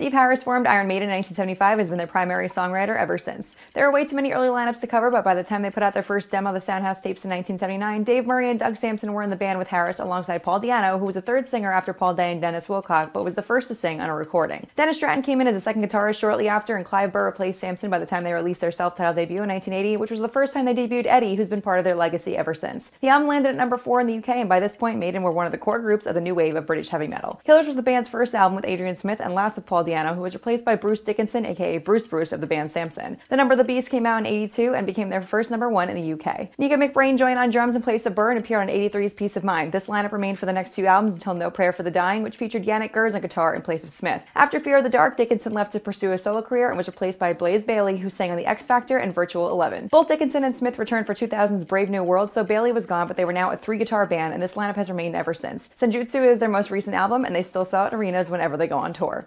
Steve Harris formed Iron Maiden in 1975 and has been their primary songwriter ever since. There are way too many early lineups to cover, but by the time they put out their first demo, the Soundhouse tapes in 1979, Dave Murray and Doug Sampson were in the band with Harris alongside Paul Di'Anno, who was the third singer after Paul Day and Dennis Wilcock, but was the first to sing on a recording. Dennis Stratton came in as a second guitarist shortly after, and Clive Burr replaced Samson by the time they released their self-titled debut in 1980, which was the first time they debuted Eddie, who's been part of their legacy ever since. The album landed at number 4 in the UK, and by this point, Maiden were one of the core groups of the new wave of British heavy metal. Killers was the band's first album with Adrian Smith and last with Paul Di'Anno, who was replaced by Bruce Dickinson, aka Bruce of the band Samson. The Number of the Beast came out in 82 and became their first number 1 in the UK. Nicko McBrain joined on drums in place of Burr and appeared on 83's Peace of Mind. This lineup remained for the next two albums until No Prayer for the Dying, which featured Janick Gers on guitar in place of Smith. After Fear of the Dark, Dickinson left to pursue a solo career and was replaced by Blaze Bayley, who sang on The X Factor and Virtual 11. Both Dickinson and Smith returned for 2000's Brave New World, so Bayley was gone, but they were now a 3-guitar band, and this lineup has remained ever since. Senjutsu is their most recent album, and they still sell it in arenas whenever they go on tour.